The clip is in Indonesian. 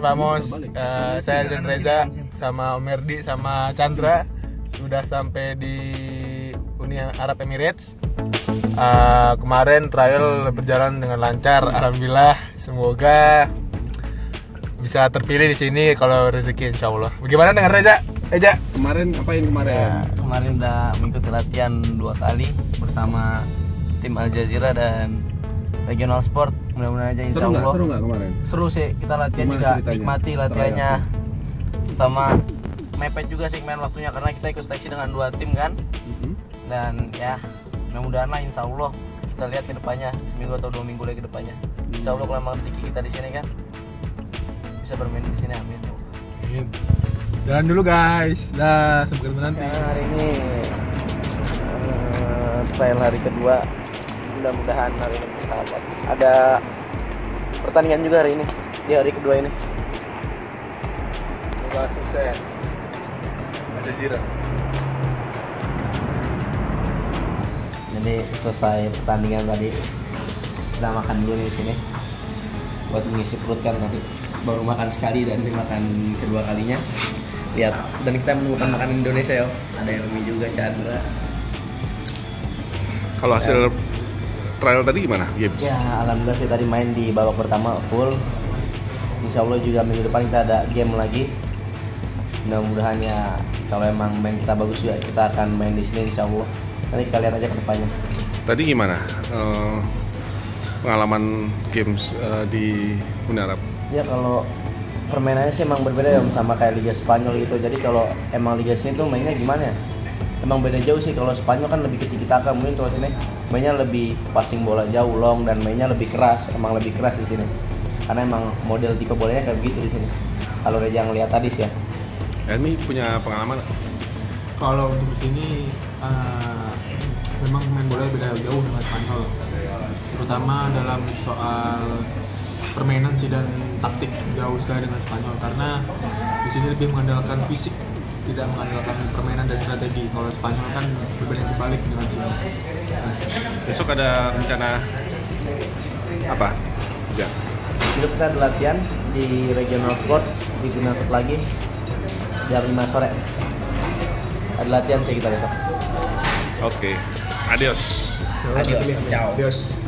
teman-teman Vamos, saya dan Reza sama Om Merdi sama Chandra sudah sampai di Uni Arab Emirates. Kemarin trial berjalan dengan lancar, alhamdulillah. Semoga bisa terpilih di sini kalau rezeki, insya Allah. Bagaimana dengan Reza? Eja, kemarin ngapain kemarin? Ya, kemarin udah mengikuti latihan 2 kali bersama tim Al Jazeera dan Regional Sport. Mudah-mudahan aja insya Allah. Seru nggak kemarin? Seru sih, kita latihan gimana juga, ceritanya? Nikmati latihannya. Utama mepet juga sih main waktunya, karena kita ikut seleksi dengan 2 tim kan. Dan ya, mudah-mudahan lah insya Allah kita lihat ke depannya, seminggu atau 2 minggu lagi ke depannya. Insya Allah kalau rezeki kita di sini kan bisa bermain di sini, amin. Jalan dulu guys, dah sampai ketemu nanti. Nah, hari ini trial hari kedua, mudah-mudahan hari ini bersahabat. Ada pertandingan juga hari ini, di hari kedua ini. Semoga sukses. Ada jiran. Jadi selesai pertandingan tadi, kita makan dulu di sini buat mengisi perut kan tadi. Baru makan sekali dan dimakan kedua kalinya. Lihat, dan kita menemukan makanan Indonesia ya. Ada Helmy juga, Chandra. Kalau hasil trial tadi gimana? Games? Ya, alhamdulillah sih tadi main di babak pertama full. Insya Allah juga minggu depan kita ada game lagi. Mudah-mudahan ya kalau emang main kita bagus juga kita akan main di sini insya Allah. Nanti kita lihat aja ke depannya. Tadi gimana pengalaman games di Uni Arab? Ya kalau permainannya sih emang berbeda ya, sama kayak Liga Spanyol gitu. Jadi kalau emang Liga sini tuh mainnya gimana ya? Emang beda jauh sih, kalau Spanyol kan lebih tiki-taka, mungkin kalau sini mainnya lebih passing bola jauh long dan mainnya lebih keras, emang lebih keras di sini. Karena emang model tipe bolanya kayak begitu di sini. Kalau Reza yang lihat tadi sih ya. Helmy punya pengalaman? Kalau untuk di sini memang main bola beda jauh dengan Spanyol. Terutama dalam soal permainan sih dan taktik jauh sekali dengan Spanyol, karena di sini lebih mengandalkan fisik, tidak mengandalkan permainan dan strategi. Kalau Spanyol kan berbanding kebalik dengan sini. Besok ada rencana apa? Ya. Besok kita ada latihan di Regional Sport di Gunasut lagi jam 5 sore. Ada latihan sih kita besok. Oke, adios. Adios, ciao. Adios.